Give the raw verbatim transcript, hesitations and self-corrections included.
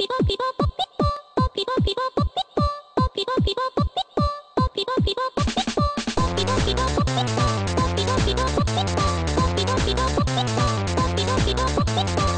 Po Pi Po.